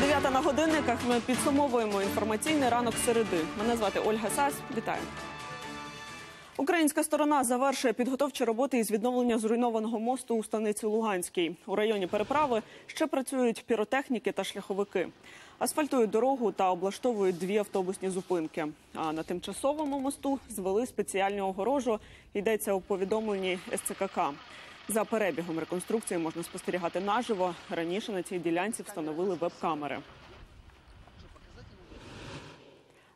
Дев'ята на годинниках. Ми підсумовуємо інформаційний ранок середи. Мене звати Ольга Сась. Вітаю. Українська сторона завершує підготовчі роботи із відновлення зруйнованого мосту у Станиці Луганській. У районі переправи ще працюють піротехніки та шляховики. Асфальтують дорогу та облаштовують дві автобусні зупинки. А на тимчасовому мосту звели спеціальну огорожу, йдеться у повідомленні СЦКК. За перебігом реконструкції можна спостерігати наживо. Раніше на цій ділянці встановили веб-камери.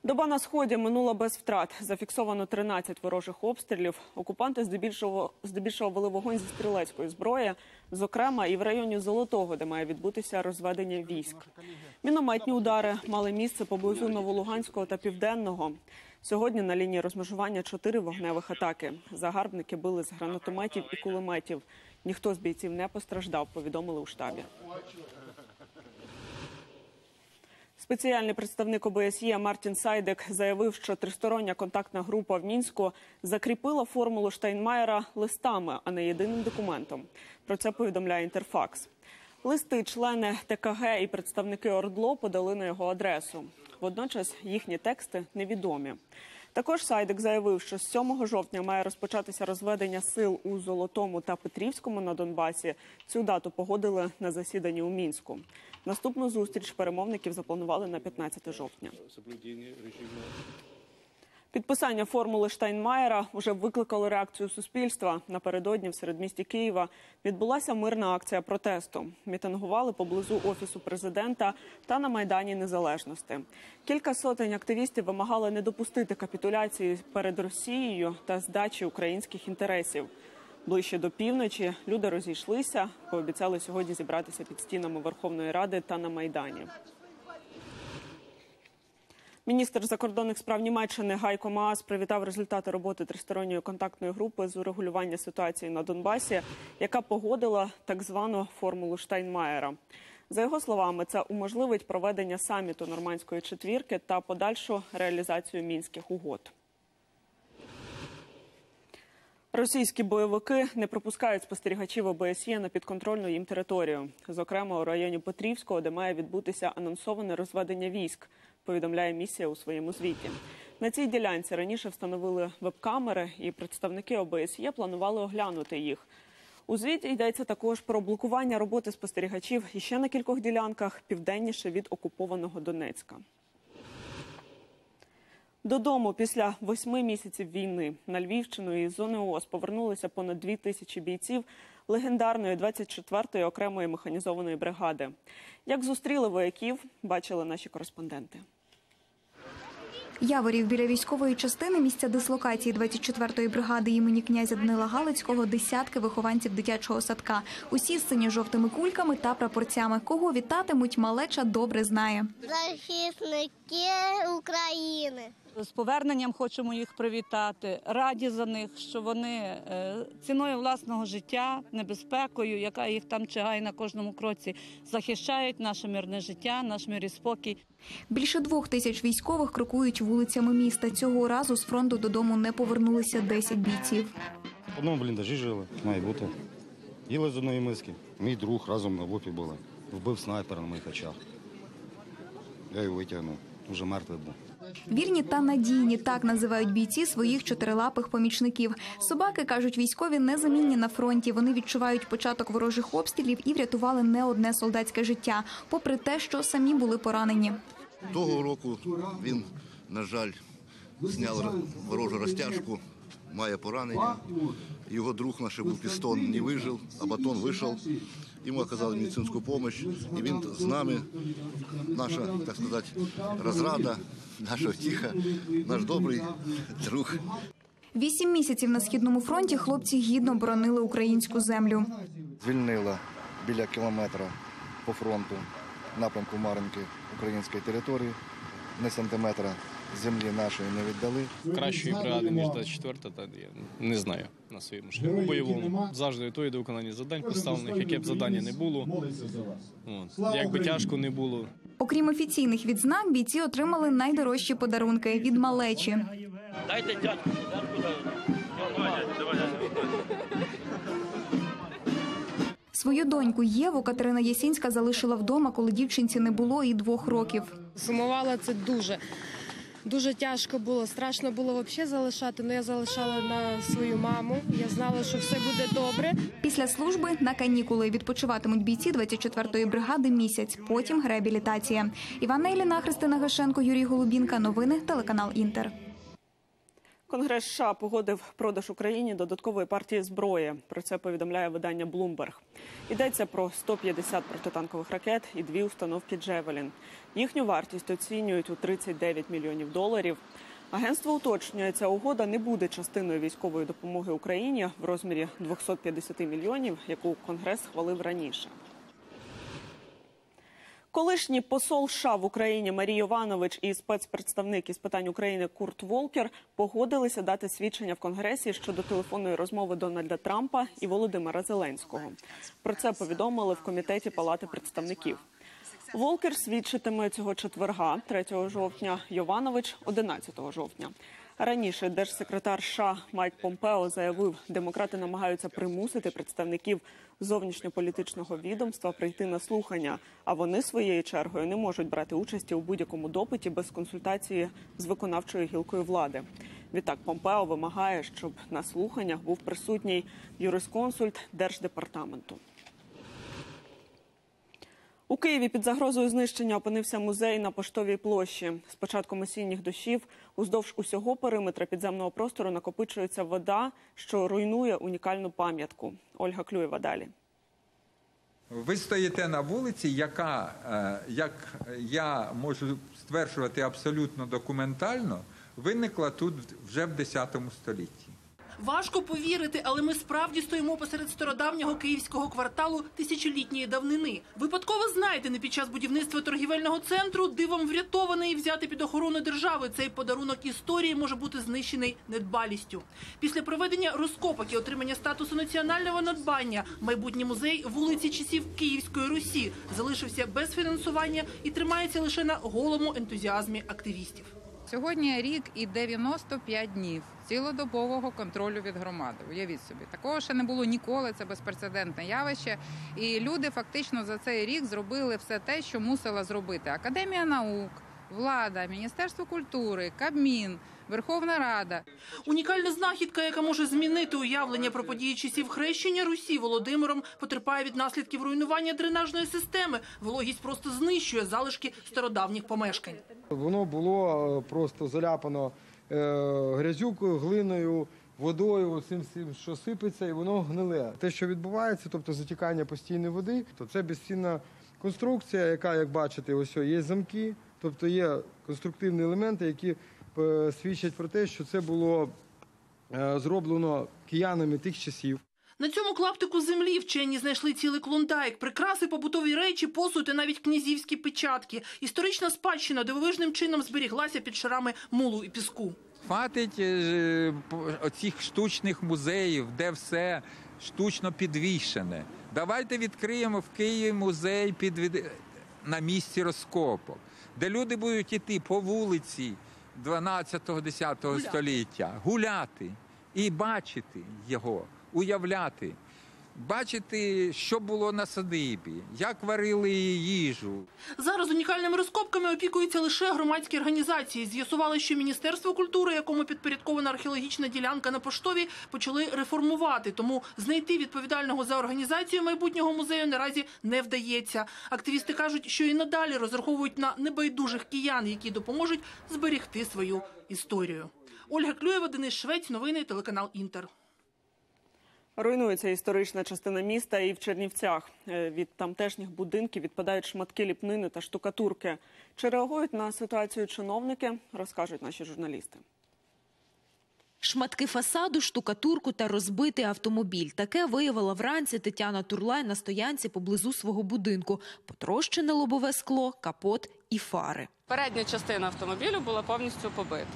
Доба на Сході минула без втрат. Зафіксовано 13 ворожих обстрілів. Окупанти здебільшого вели вогонь зі стрілецької зброї, зокрема і в районі Золотого, де має відбутися розведення військ. Мінометні удари мали місце поблизу Новолуганського та Південного. Сьогодні на лінії розмежування 4 вогневих атаки. Загарбники били з гранатометів і кулеметів. Ніхто з бійців не постраждав, повідомили у штабі. Спеціальний представник ОБСЄ Мартін Сайдек заявив, що тристороння контактна група в Мінську закріпила формулу Штайнмаєра листами, а не єдиним документом. Про це повідомляє «Інтерфакс». Листи члени ТКГ і представники ОРДЛО подали на його адресу. Водночас їхні тексти невідомі. Також Сайдек заявив, що з 7 жовтня має розпочатися розведення сил у Золотому та Петрівському на Донбасі. Цю дату погодили на засіданні у Мінську. Наступну зустріч перемовників запланували на 15 жовтня. Підписання формули Штайнмаєра вже викликало реакцію суспільства. Напередодні в середмісті Києва відбулася мирна акція протесту. Мітингували поблизу Офісу президента та на Майдані Незалежності. Кілька сотень активістів вимагали не допустити капітуляції перед Росією та здачі українських інтересів. Ближче до півночі люди розійшлися, пообіцяли сьогодні зібратися під стінами Верховної Ради та на Майдані. Міністр закордонних справ Німеччини Гайко Маас привітав результати роботи тристоронньої контактної групи з урегулювання ситуації на Донбасі, яка погодила так звану формулу Штайнмаєра. За його словами, це уможливить проведення саміту Нормандської четвірки та подальшу реалізацію Мінських угод. Російські бойовики не пропускають спостерігачів ОБСЄ на підконтрольну їм територію. Зокрема, у районі Петрівського, де має відбутися анонсоване розведення військ, повідомляє місія у своєму звіті. На цій ділянці раніше встановили веб-камери, і представники ОБСЄ планували оглянути їх. У звіті йдеться також про блокування роботи спостерігачів іще на кількох ділянках, південніше від окупованого Донецька. Додому після 8 місяців війни на Львівщину із зони ООС повернулися понад 2000 бійців легендарної 24-ї окремої механізованої бригади. Як зустріли вояків, бачили наші кореспонденти. Яворів біля військової частини, місця дислокації 24-ї бригади імені князя Данила Галицького, десятки вихованців дитячого садка. Усі з синьо-жовтими кульками та прапорцями. Кого вітатимуть, малеча добре знає. Захисники України. З поверненням хочемо їх привітати. Раді за них, що вони ціною власного життя, небезпекою, яка їх там чигає на кожному кроці, захищають наше мирне життя, наш мир і спокій. Більше 2000 військових крокують вулицями міста. Цього разу з фронту додому не повернулися 10 бійців. В одному бліндажі жили, має бути. Їли з одної миски. Мій друг разом на ВОПі були. Вбив снайпера на моїх очах. Я його витягнув. Уже мертвий був. Вірні та надійні – так називають бійці своїх чотирилапих помічників. Собаки, кажуть військові, незамінні на фронті. Вони відчувають початок ворожих обстрілів і врятували не одне солдатське життя, попри те, що самі були поранені. Того року він, на жаль, зняв ворожу розтяжку, має поранення. Його друг наш був пістон, не вижив, а батон вийшов. Йому оказали медицинську допомогу, і він з нами, наша, так сказати, розрада, наша втіха, наш добрий друг. 8 місяців на Східному фронті хлопці гідно боронили українську землю. Звільнила біля кілометра по фронту напрямку Мар'їнки української території, не сантиметра землі нашої не віддали. Кращої бригади, ніж 24-та, я не знаю на своєму шляху бойовому. Завжди то йде виконання завдань поставлених, яке б завдання не було, як би тяжко не було. Окрім офіційних відзнак, бійці отримали найдорожчі подарунки від малечі. Дайте дядьку. Свою доньку Єву Катерина Ясінська залишила вдома, коли дівчинці не було і 2 років. Сумувала це дуже. Дуже тяжко було, страшно було взагалі залишати, але я залишала на свою маму, я знала, що все буде добре. Після служби на канікули відпочиватимуть бійці 24-ї бригади місяць, потім реабілітація. Іванна Еліна, Христина Гащенко, Юрій Голубінка. Новини, телеканал «Інтер». Конгрес США погодив продаж Україні додаткової партії зброї. Про це повідомляє видання Bloomberg. Йдеться про 150 протитанкових ракет і 2 установки «Джевелін». Їхню вартість оцінюють у $39 мільйонів. Агентство уточнює, ця угода не буде частиною військової допомоги Україні в розмірі 250 мільйонів, яку Конгрес схвалив раніше. Колишній посол США в Україні Марі Йованович і спецпредставник із питань України Курт Волкер погодилися дати свідчення в Конгресі щодо телефонної розмови Дональда Трампа і Володимира Зеленського. Про це повідомили в Комітеті Палати представників. Волкер свідчитиме цього четверга, 3 жовтня, Йованович – 11 жовтня. Раніше держсекретар США Майк Помпео заявив, демократи намагаються примусити представників зовнішньополітичного відомства прийти на слухання, а вони своєю чергою не можуть брати участі у будь-якому допиті без консультації з виконавчою гілкою влади. Відтак Помпео вимагає, щоб на слуханнях був присутній юрисконсульт Держдепартаменту. У Києві під загрозою знищення опинився музей на Поштовій площі. З початком осінніх дощів уздовж усього периметра підземного простору накопичується вода, що руйнує унікальну пам'ятку. Ольга Клюєва далі. Ви стоїте на вулиці, яка, як я можу стверджувати абсолютно документально, виникла тут вже в 10 столітті. Важко повірити, але ми справді стоїмо посеред стародавнього київського кварталу тисячолітньої давнини. Випадково знайдений під час будівництва торгівельного центру, дивом врятований і взяти під охорону держави. Цей подарунок історії може бути знищений недбалістю. Після проведення розкопок і отримання статусу національного надбання майбутній музей вулиці часів Київської Русі залишився без фінансування і тримається лише на голому ентузіазмі активістів. Сьогодні рік і 95 днів цілодобового контролю від громади. Уявіть собі, такого ще не було ніколи, це безпрецедентне явище. І люди фактично за цей рік зробили все те, що мусила зробити Академія наук, влада, Міністерство культури, Кабмін, Верховна Рада. Унікальна знахідка, яка може змінити уявлення про події часів хрещення Русі Володимиром, потерпає від наслідків руйнування дренажної системи. Вологість просто знищує залишки стародавніх помешкань. Воно було просто заляпано грязюкою, глиною, водою, всім, що сипеться, і воно гниле. Те, що відбувається, тобто затікання постійної води, то це безцінна конструкція, яка, як бачите, ось є замки, тобто є конструктивні елементи, які свідчать про те, що це було зроблено киянами тих часів. На цьому клаптику землі вчені знайшли цілий клондайк, прикраси, побутові речі, посуд і навіть князівські печатки. Історична спадщина дивовижним чином зберіглася під шарами мулу і піску. Хватить оцих штучних музеїв, де все штучно підвішене. Давайте відкриємо в Києві музей на місці розкопок, де люди будуть йти по вулиці 12-10 століття, гуляти і бачити його, уявляти, бачити, що було на садибі, як варили їжу. Зараз унікальними розкопками опікуються лише громадські організації. З'ясували, що Міністерство культури, якому підпорядкована археологічна ділянка на Поштовій, почали реформувати. Тому знайти відповідального за організацію майбутнього музею наразі не вдається. Активісти кажуть, що і надалі розраховують на небайдужих киян, які допоможуть зберегти свою історію. Ольга Клюєва, Денис Швець, новини, телеканал «Інтер». Руйнується історична частина міста і в Чернівцях. Від тамтешніх будинків відпадають шматки ліпнини та штукатурки. Чи реагують на ситуацію чиновники, розкажуть наші журналісти. Шматки фасаду, штукатурку та розбитий автомобіль. Таке виявила вранці Тетяна Турлай на стоянці поблизу свого будинку. Потрощене лобове скло, капот і фари. Передня частина автомобілю була повністю побита.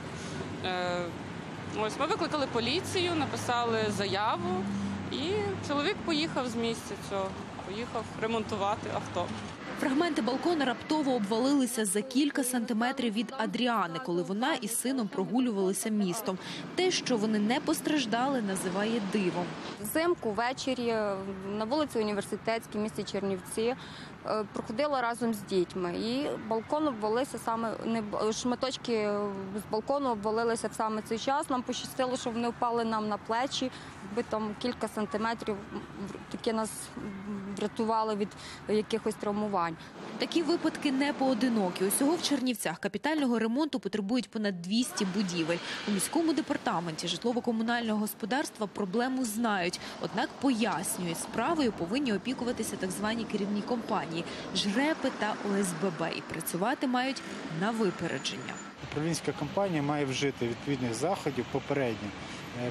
Ось ми викликали поліцію, написали заяву. І чоловік поїхав з місця цього, поїхав ремонтувати авто. Фрагменти балкона раптово обвалилися за кілька сантиметрів від Адріани, коли вона із сином прогулювалися містом. Те, що вони не постраждали, називає дивом. Взимку, ввечері, на вулиці Університетській, місті Чернівці, проходила разом з дітьми. І балкон обвалився саме, шматочки з балкону обвалилися в саме цей час. Нам пощастило, що вони впали нам на плечі, якби там кілька сантиметрів, таке нас врятувало від якихось травмувань. Такі випадки не поодинокі. Усього в Чернівцях капітального ремонту потребують понад 200 будівель. У міському департаменті житлово-комунального господарства проблему знають. Однак пояснюють, справою повинні опікуватися так звані керівні компанії, ЖРЕПи та ОСББ. І працювати мають на випередження. Управлінська компанія має вжити відповідних заходів попередньо,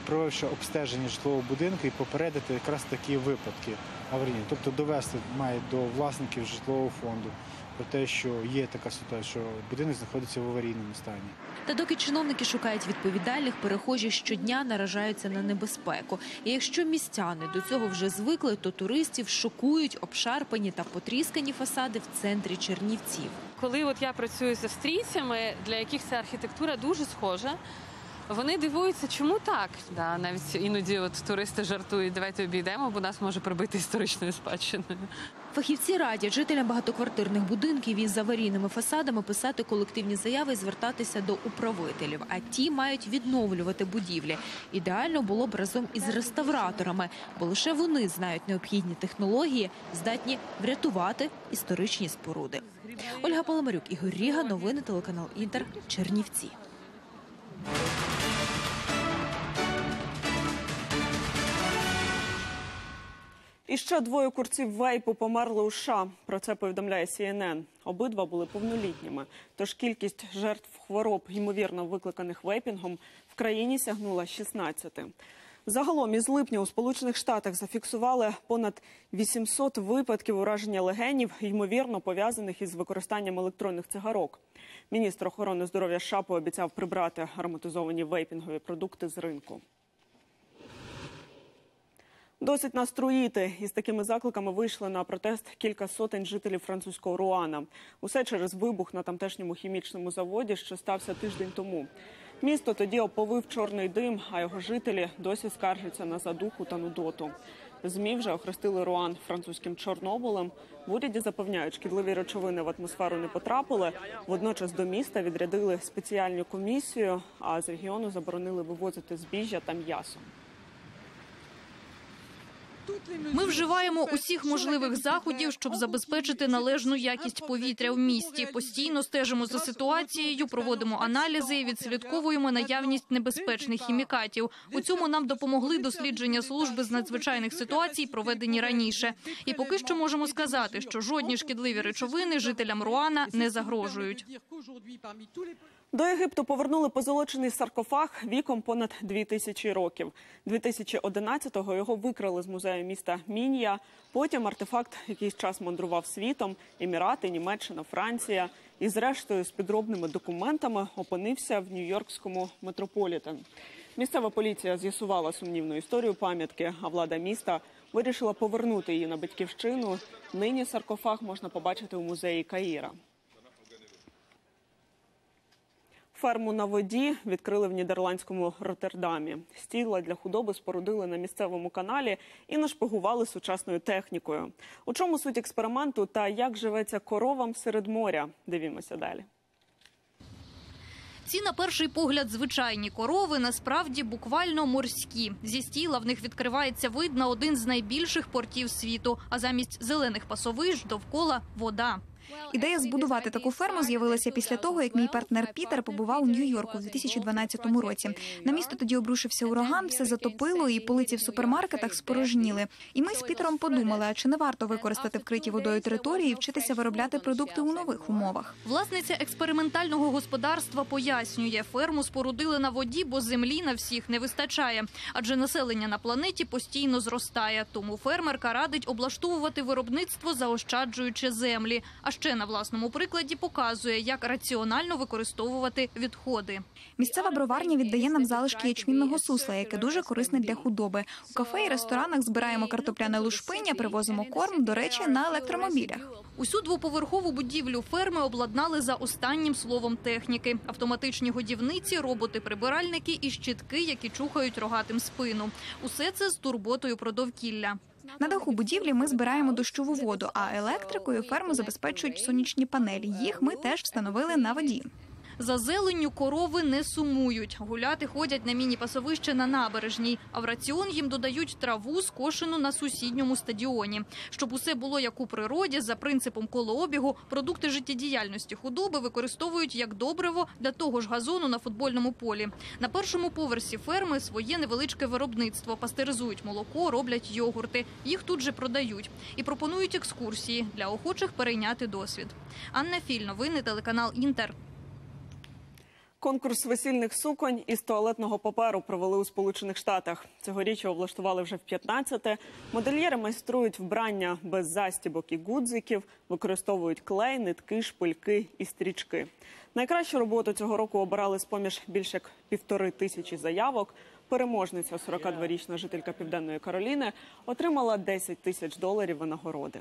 провівши обстеження житлового будинку і попередити якраз такі випадки аварійні. Тобто довести має до власників житлового фонду про те, що є така ситуація, що будинок знаходиться в аварійному стані. Та доки чиновники шукають відповідальних, перехожі щодня наражаються на небезпеку. І якщо містяни до цього вже звикли, то туристів шокують обшарпані та потріскані фасади в центрі Чернівців. Коли от я працюю з австрійцями, для яких ця архітектура дуже схожа, вони дивуються, чому так. Навіть іноді туристи жартують, давайте обійдемо, бо нас може прибити історичною спадщиною. Фахівці радять жителям багатоквартирних будинків із аварійними фасадами писати колективні заяви і звертатися до управителів, а ті мають відновлювати будівлі. Ідеально було б разом із реставраторами, бо лише вони знають необхідні технології, здатні врятувати історичні споруди. Ольга Паламарюк, Ігор Ріга, новини телеканал Інтер, Чернівці. І ще двоє курців вейпу померли у США. Про це повідомляє CNN. Обидва були повнолітніми. Тож кількість жертв хвороб, ймовірно викликаних вейпінгом, в країні сягнула 16. Загалом із липня у Сполучених Штатах зафіксували понад 800 випадків ураження легенів, ймовірно пов'язаних із використанням електронних цигарок. Міністр охорони здоров'я США пообіцяв прибрати ароматизовані вейпінгові продукти з ринку. Досить нас труїти. Із такими закликами вийшли на протест кілька сотень жителів французького Руана. Усе через вибух на тамтешньому хімічному заводі, що стався тиждень тому. Місто тоді оповив чорний дим, а його жителі досі скаржаться на задуху та нудоту. ЗМІ вже охрестили Руан французьким Чорнобилем. В уряді запевняють, шкідливі речовини в атмосферу не потрапили. Водночас до міста відрядили спеціальну комісію, а з регіону заборонили вивозити збіжжя та м'ясо. Ми вживаємо усіх можливих заходів, щоб забезпечити належну якість повітря в місті. Постійно стежимо за ситуацією, проводимо аналізи і відслідковуємо наявність небезпечних хімікатів. У цьому нам допомогли дослідження служби з надзвичайних ситуацій, проведені раніше. І поки що можемо сказати, що жодні шкідливі речовини жителям Руана не загрожують. До Єгипту повернули позолочений саркофаг віком понад 2000 років. 2011-го його викрали з музею міста Мін'я. Потім артефакт якийсь час мандрував світом. Емірати, Німеччина, Франція. І зрештою з підробними документами опинився в нью-йоркському метрополітен. Місцева поліція з'ясувала сумнівну історію пам'ятки, а влада міста вирішила повернути її на батьківщину. Нині саркофаг можна побачити у музеї Каїра. Ферму на воді відкрили в нідерландському Роттердамі. Стійла для худоби спорудили на місцевому каналі і нашпигували сучасною технікою. У чому суть експерименту та як живеться коровам серед моря? Дивімося далі. Ці, на перший погляд, звичайні корови, насправді буквально морські. Зі стійла в них відкривається вид на один з найбільших портів світу, а замість зелених пасовищ довкола – вода. Ідея збудувати таку ферму з'явилася після того, як мій партнер Пітер побував у Нью-Йорку в 2012 році. На місто тоді обрушився ураган, все затопило і полиці в супермаркетах спорожніли. І ми з Пітером подумали, а чи не варто використати вкриті водою території і вчитися виробляти продукти у нових умовах. Власниця експериментального господарства пояснює, ферму спорудили на воді, бо землі на всіх не вистачає. Адже населення на планеті постійно зростає. Тому фермерка радить облаштовувати виробництво, заощаджуючи землі. А ще на власному прикладі показує, як раціонально використовувати відходи. Місцева броварня віддає нам залишки ячмінного сусла, яке дуже корисне для худоби. У кафе і ресторанах збираємо картопляне лушпиння, привозимо корм, до речі, на електромобілях. Усю двоповерхову будівлю ферми обладнали за останнім словом техніки. Автоматичні годівниці, роботи-прибиральники і щітки, які чухають рогатим спину. Усе це з турботою про довкілля. На даху будівлі ми збираємо дощову воду, а електрикою ферму забезпечують сонячні панелі. Їх ми теж встановили на воді. За зеленню корови не сумують. Гуляти ходять на міні-пасовище на набережній. А в раціон їм додають траву, скошену на сусідньому стадіоні. Щоб усе було як у природі, за принципом колообігу, продукти життєдіяльності худоби використовують як добриво для того ж газону на футбольному полі. На першому поверсі ферми своє невеличке виробництво. Пастеризують молоко, роблять йогурти. Їх тут же продають. І пропонують екскурсії для охочих перейняти досвід. Анна Філь, новини, телеканал «Інтер». Конкурс весільних суконь із туалетного паперу провели у Сполучених Штатах. Цьогоріч його влаштували вже в 15-те. Модельєри майструють вбрання без застібок і гудзиків, використовують клей, нитки, шпильки і стрічки. Найкращу роботу цього року обирали з-поміж більше як 1500 заявок. Переможниця, 42-річна жителька Південної Кароліни, отримала $10 000 винагороди.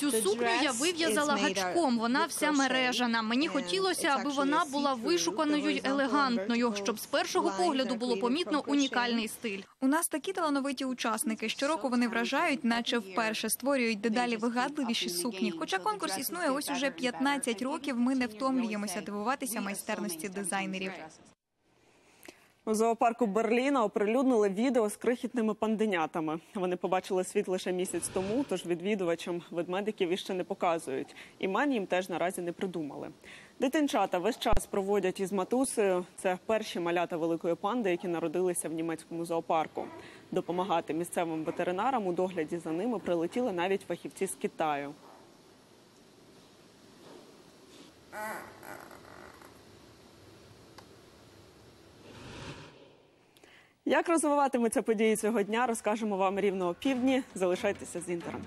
Цю сукню я вив'язала гачком, вона вся мережана. Мені хотілося, аби вона була вишуканою й елегантною, щоб з першого погляду було помітно унікальний стиль. У нас такі талановиті учасники. Щороку вони вражають, наче вперше, створюють дедалі вигадливіші сукні. Хоча конкурс існує ось уже 15 років, ми не втомлюємося дивуватися майстерності дизайнерів. У зоопарку Берліна оприлюднили відео з крихітними панденятами. Вони побачили світ лише місяць тому, тож відвідувачам ведмедиків іще не показують. Імені їм теж наразі не придумали. Дитинчата весь час проводять із матусею. Це перші малята великої панди, які народилися в німецькому зоопарку. Допомагати місцевим ветеринарам у догляді за ними прилетіли навіть фахівці з Китаю. Як розвиватимуться події цього дня, розкажемо вам рівно о півдні. Залишайтеся з Інтером.